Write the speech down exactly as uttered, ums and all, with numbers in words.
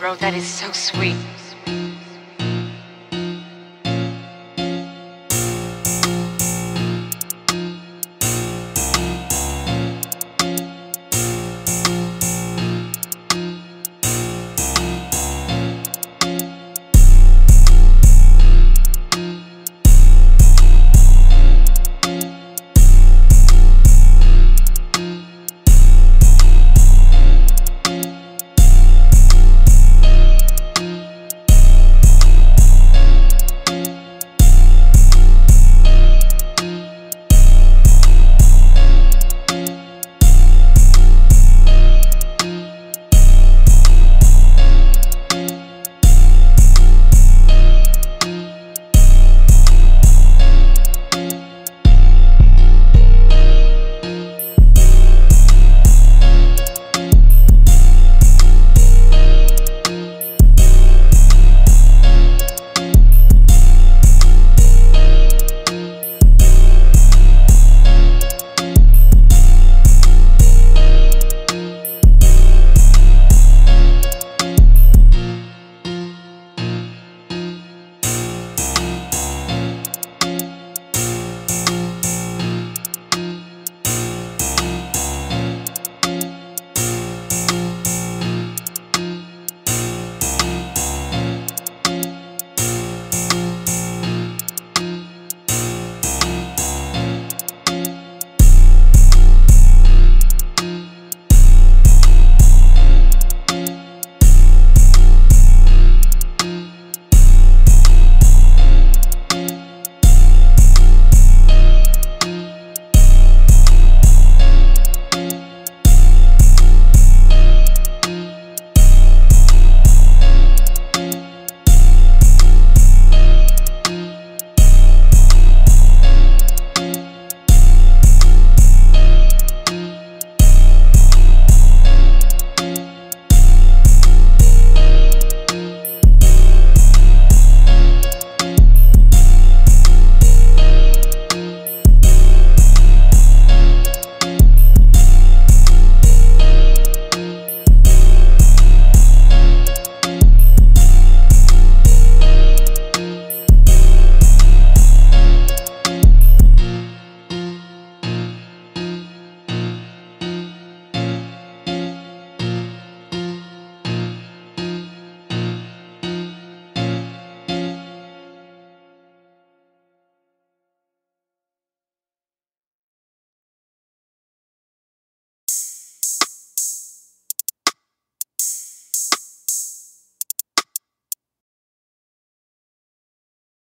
Ro, that is so sweet.